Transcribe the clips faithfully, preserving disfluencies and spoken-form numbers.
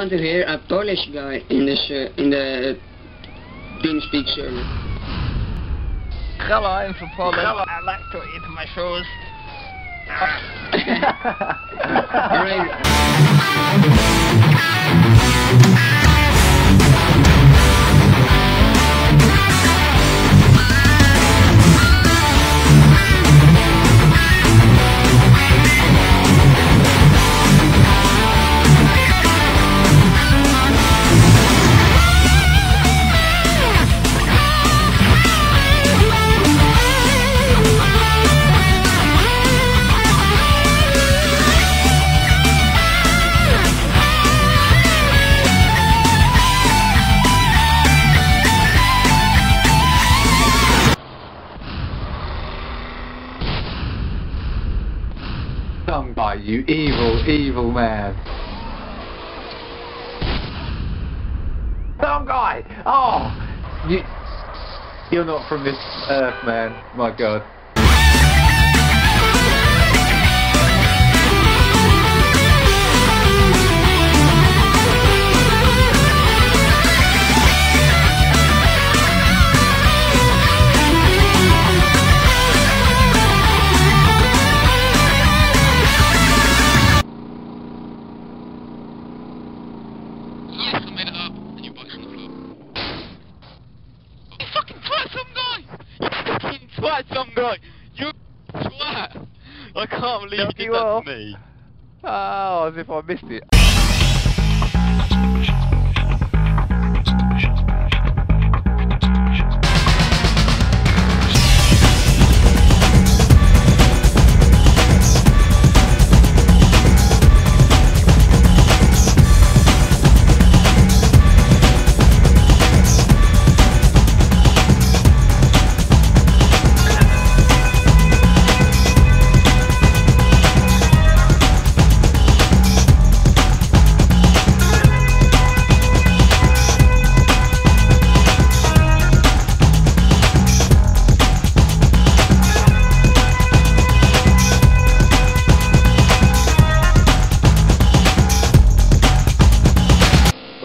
want to hear a Polish guy in the uh, in the TeamSpeak server. Hello, I'm from Poland. Hello, I like to eat my shoes. Done by you, evil, evil man. Some guy! Oh! You, you're not from this earth, man. My god. I can't believe you did that to me. Oh, as if I missed it.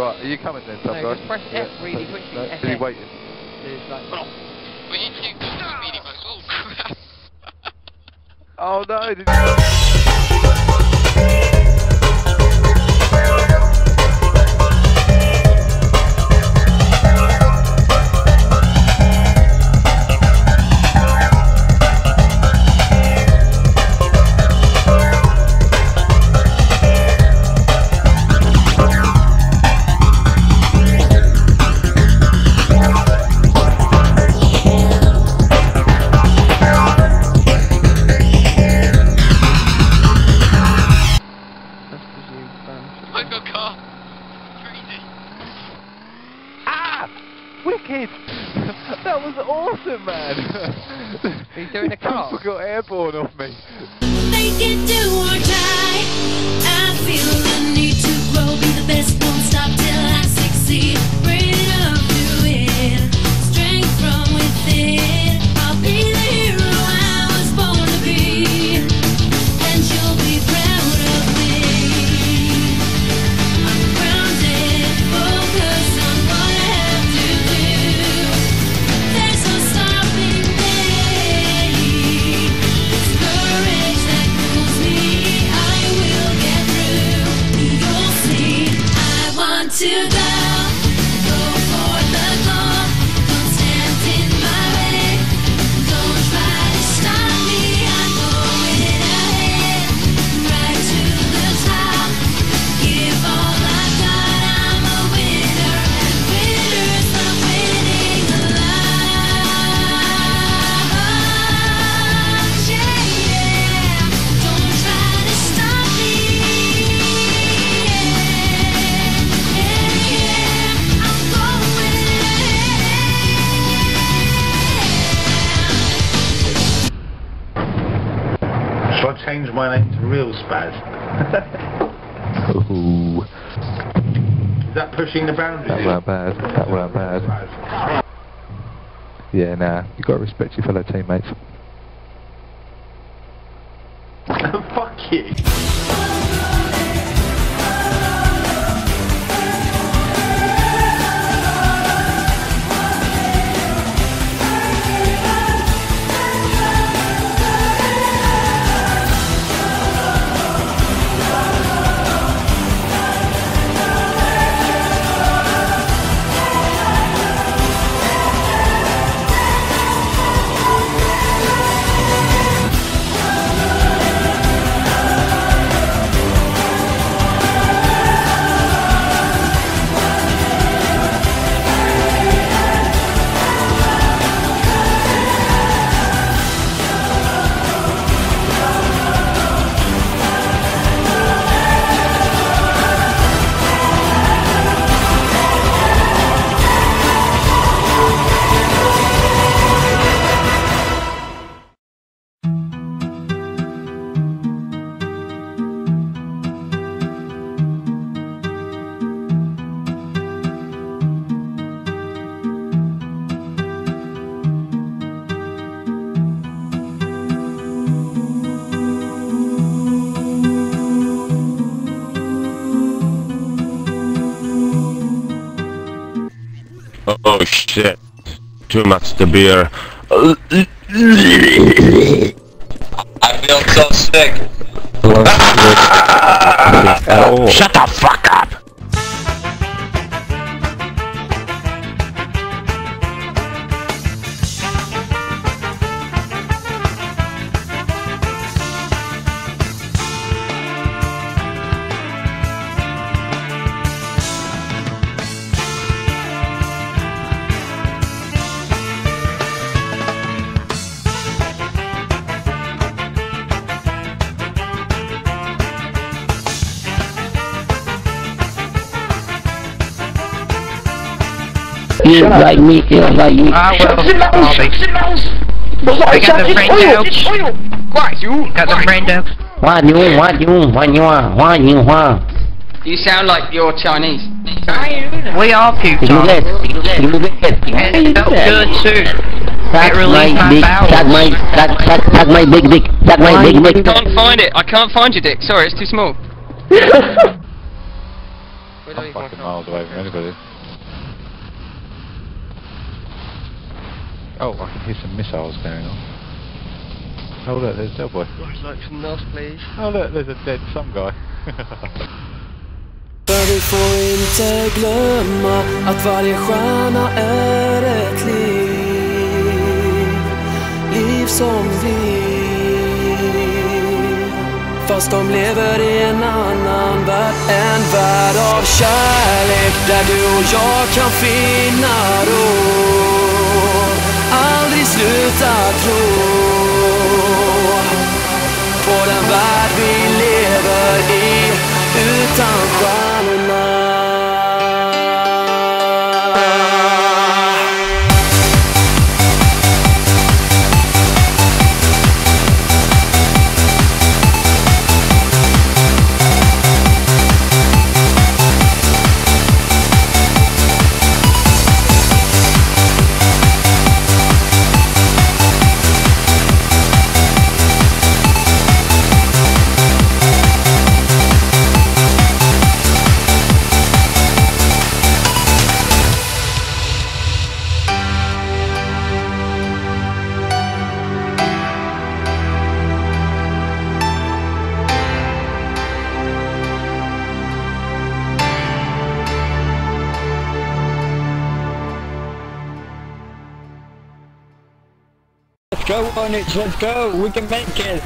Are you coming then, Subguy? No, just press F yeah, really quickly. No, F F. Really waiting. There's like... Oh, we need to go to speedy mode. Oh crap! Oh no! Did you... Wicked! That was awesome, man! He's doing a car. People got airborne off me. They can do or die. I feel the need to grow, be the best, won't stop till I succeed. Bring it up to it, strength from within. I'll be the hero I was born to be, and you'll be proud of me. I'm grounded, focused on what I have to do. To go, go for the goal. Don't stand in my way. Don't try to stop me. I'm going ahead, right to the top. Give all I've got. I'm a winner, and winners love winning the life. Yeah, yeah. Don't try to stop me. So I changed my name to Real Spaz. Ooh. Is that pushing the boundaries? That weren't bad. That weren't bad. Yeah, nah. You gotta respect your fellow teammates. Fuck you. shit. Too much to beer. I feel so sick. Oh. Shut the fuck up! You don't like me, you don't like me. Ah, well, shut your mouth! Shut your mouth! I got the brain dope. Why you? Got the brain dope. Why you? Why you? Why you? Why you? Why you? You sound like you're Chinese. We are people. You get, you get. It felt good too. That released my bowels. That's my, that's, that's my big dick. That's my big dick. I can't find it. I can't find your dick. Sorry, it's too small. I'm fucking miles away from anybody. Oh, I can hear some missiles going on. Oh look, there's a dead boy. Like some else, please. Oh look, there's a dead some guy. Börjar få inte glömma att varje stjärna är ett liv. Liv som vi. Fast de lever i en annan värld. En värld av kärlek där du och jag kan finna ro. Aldrig sluta tro på den värld vi lever i utan stjärnorna. Go on it, let's go, we can make it!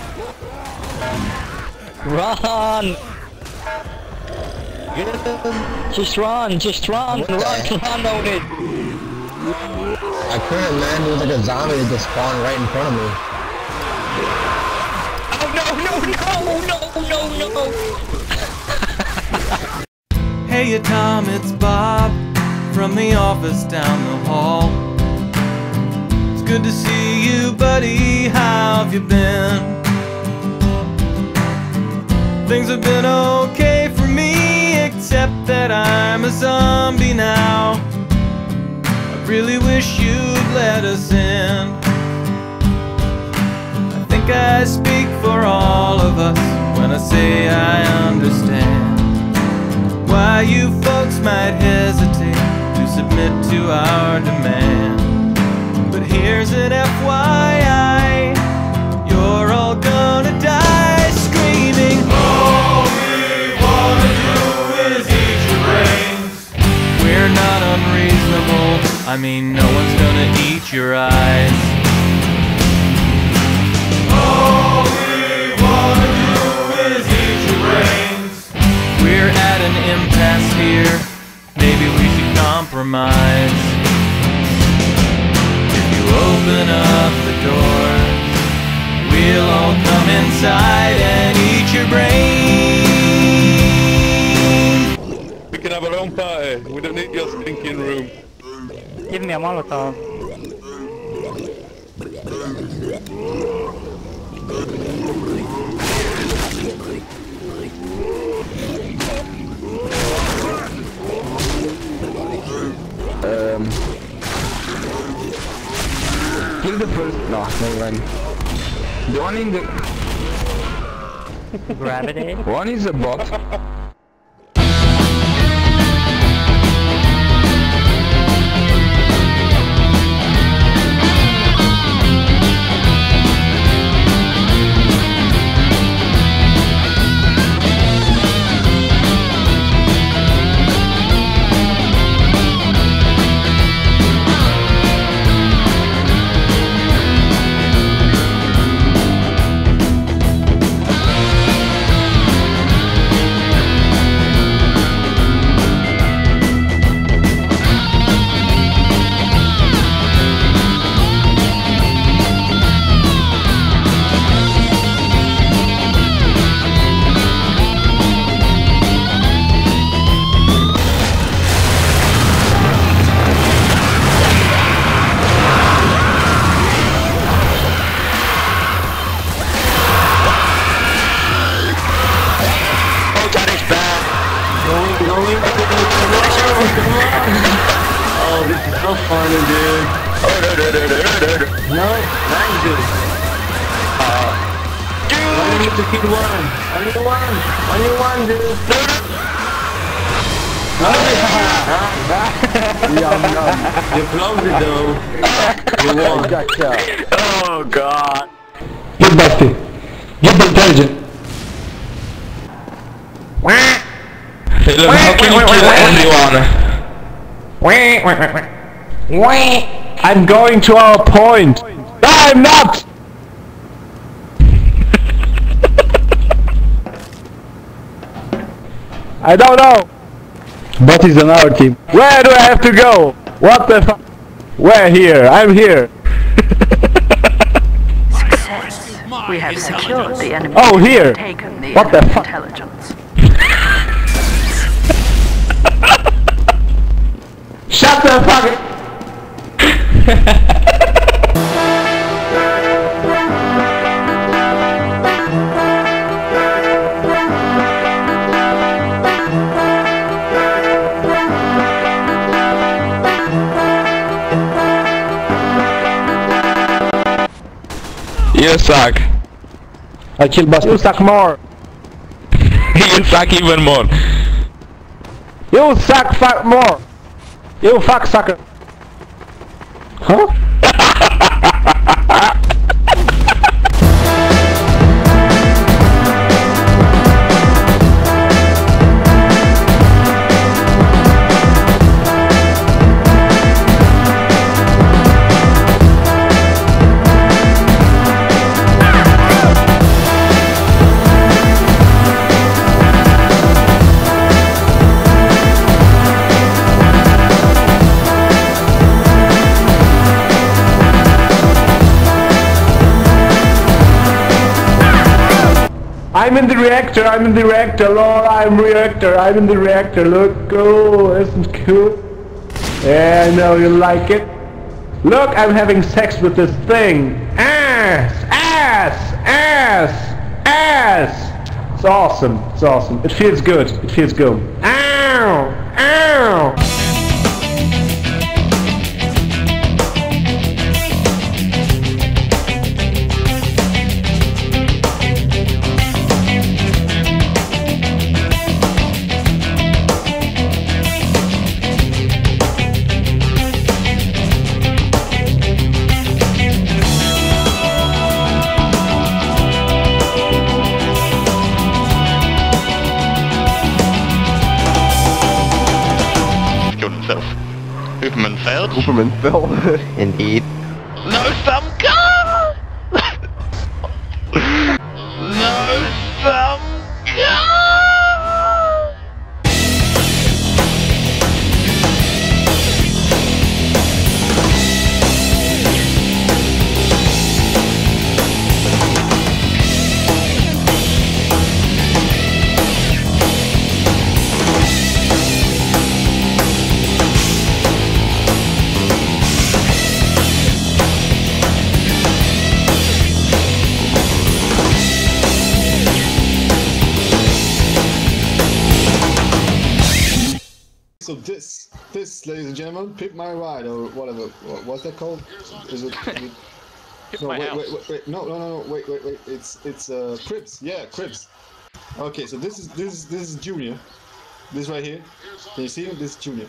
Run! Just run, just run, run, run on it! I couldn't land, there was like a zombie that just spawned right in front of me. Oh no, no, no, no, no, no! Hey you Tom, it's Bob, from the office down the hall. Good to see you, buddy. How have you been? Things have been okay for me, except that I'm a zombie now. I really wish you'd let us in. I think I speak for all of us when I say I understand why you folks might hesitate to submit to our demand. Here's an F Y I, you're all gonna die screaming. All we wanna do is eat your brains. We're not unreasonable, I mean no one's gonna eat your eyes. All we wanna do is eat your brains. We're at an impasse here, maybe we should compromise. Open up the doors, we'll all come inside and eat your brain. We can have our own party, we don't need your stinking room. Give me a Molotov. Um... Kill the first. No, no run. The one in the. Gravity? One is a box. good. Uh, dude! I need to kill one. Only one. Only one, dude. Yum, yum. You closed it, though. You won. Gotcha. Oh, God. Get back there. Get the intelligent. Look, how can you kill only one? I'm going to our point. No, I'm not! I don't know. But it's on our team. Where do I have to go? What the fuck? Where here? I'm here. Success. We have secured the enemy. Oh, here. Taken the what the fuck? Intelligence. Shut the fuck up! You suck. I killed Buster. You suck more. You suck even more. You suck fuck more. You fuck sucker. Huh? I'm in the reactor, I'm in the reactor, lol, I'm reactor, I'm in the reactor, look, cool, isn't cool? Yeah, I know you like it. Look, I'm having sex with this thing. Ass, ass, ass, ass. It's awesome, it's awesome. It feels good, it feels good. Ow, ow. Hooverman failed. Hooverman failed. Indeed. No thumb car! No thumb So this, this, ladies and gentlemen, Pimp My Ride, or whatever, what's that called? Is it... it Pimp no, my wait, house. wait, wait, wait, no, no, no, no, wait, wait, wait, it's, it's, uh, Cribs, yeah, Cribs. Okay, so this is, this is, this is Junior. This right here, can you see him? This is Junior.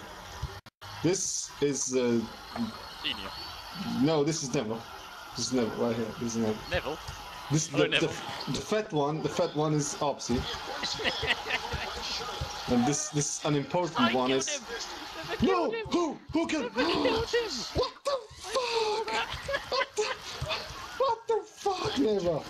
This is, uh... Senior. No, this is Neville. This is Neville, right here, this is Neville. Neville? This, the, Neville. The, the fat one, the fat one is Opsy. And this this unimportant I one is him. No him. who who killed him? What the fuck? What the what the fuck, Neva?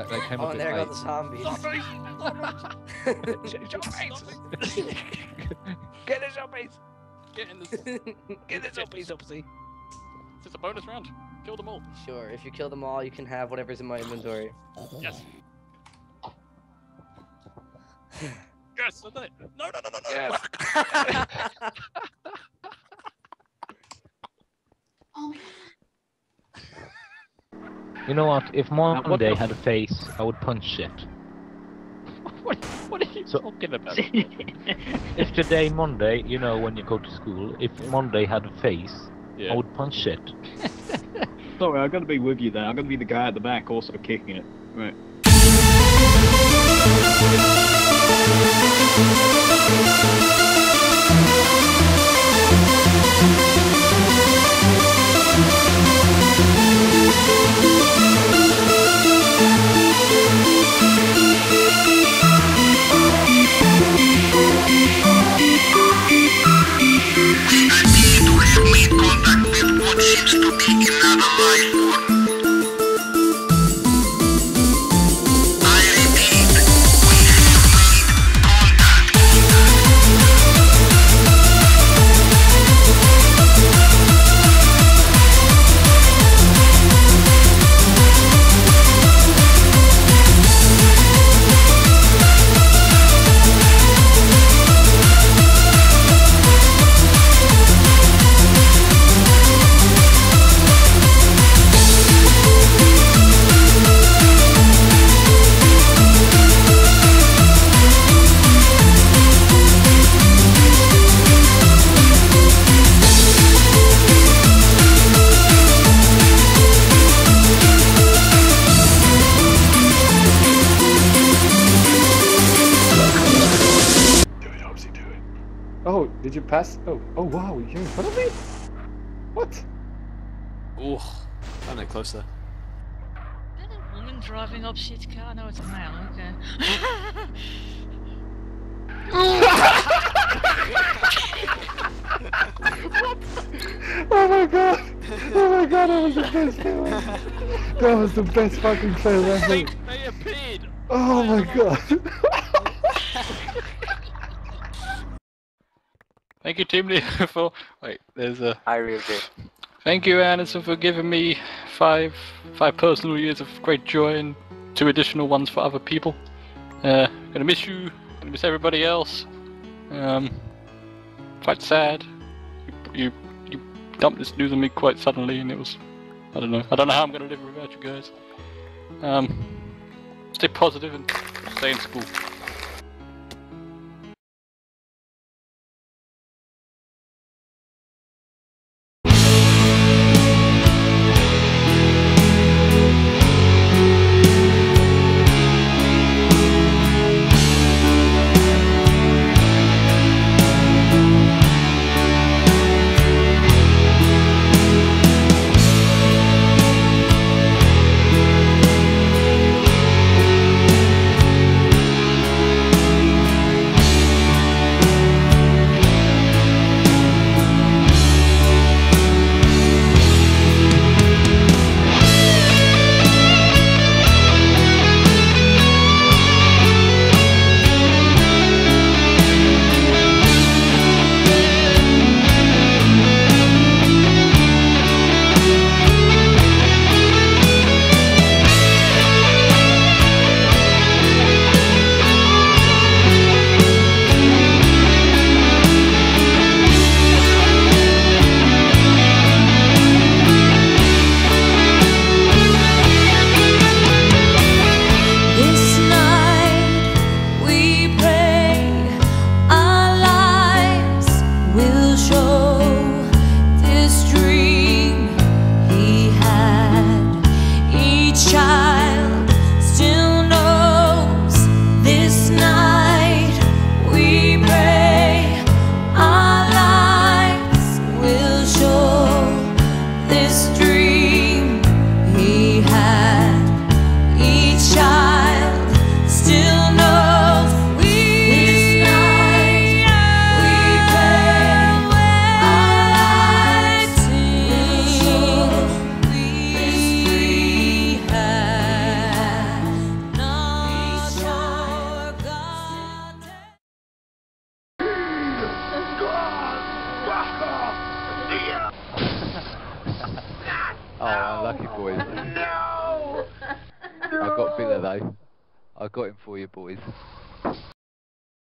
That, that came oh, a bit there late. Go the zombies. Zombies! Zombies! Get the zombies! Get in the, get the zombies, obviously. It's just a bonus round. Kill them all. Sure, if you kill them all, you can have whatever's in my inventory. Yes. Yes, I did it. No, no, no, no, no. Yes. Oh my god. You know what? If Modern Day had a face, I would punch it. What, what are you so, talking about? If today, Monday, you know, when you go to school, if Monday had a face, yeah. I would punch it. Sorry, I'm gonna be with you there. I'm gonna be the guy at the back also kicking it. Right. Oh, did you pass? Oh, oh wow, you're in front of me? What? Oh, I'm no closer. Is that a woman driving up shit car? No, it's a male, okay. What? Oh my god! Oh my god, that was the best trailer! That was the best fucking trailer ever! They, they appeared! Oh my god! Thank you, Team-NeO, for wait. There's a. I really do. Thank you, Anderson, for giving me five five personal years of great joy and two additional ones for other people. Uh, gonna miss you. Gonna miss everybody else. Um, quite sad. You you, you dumped this news on me quite suddenly, and it was. I don't know. I don't know how I'm gonna live without you guys. Um, stay positive and stay in school. Oh, unlucky boys. No! No! I got Villa though. I got him for you boys.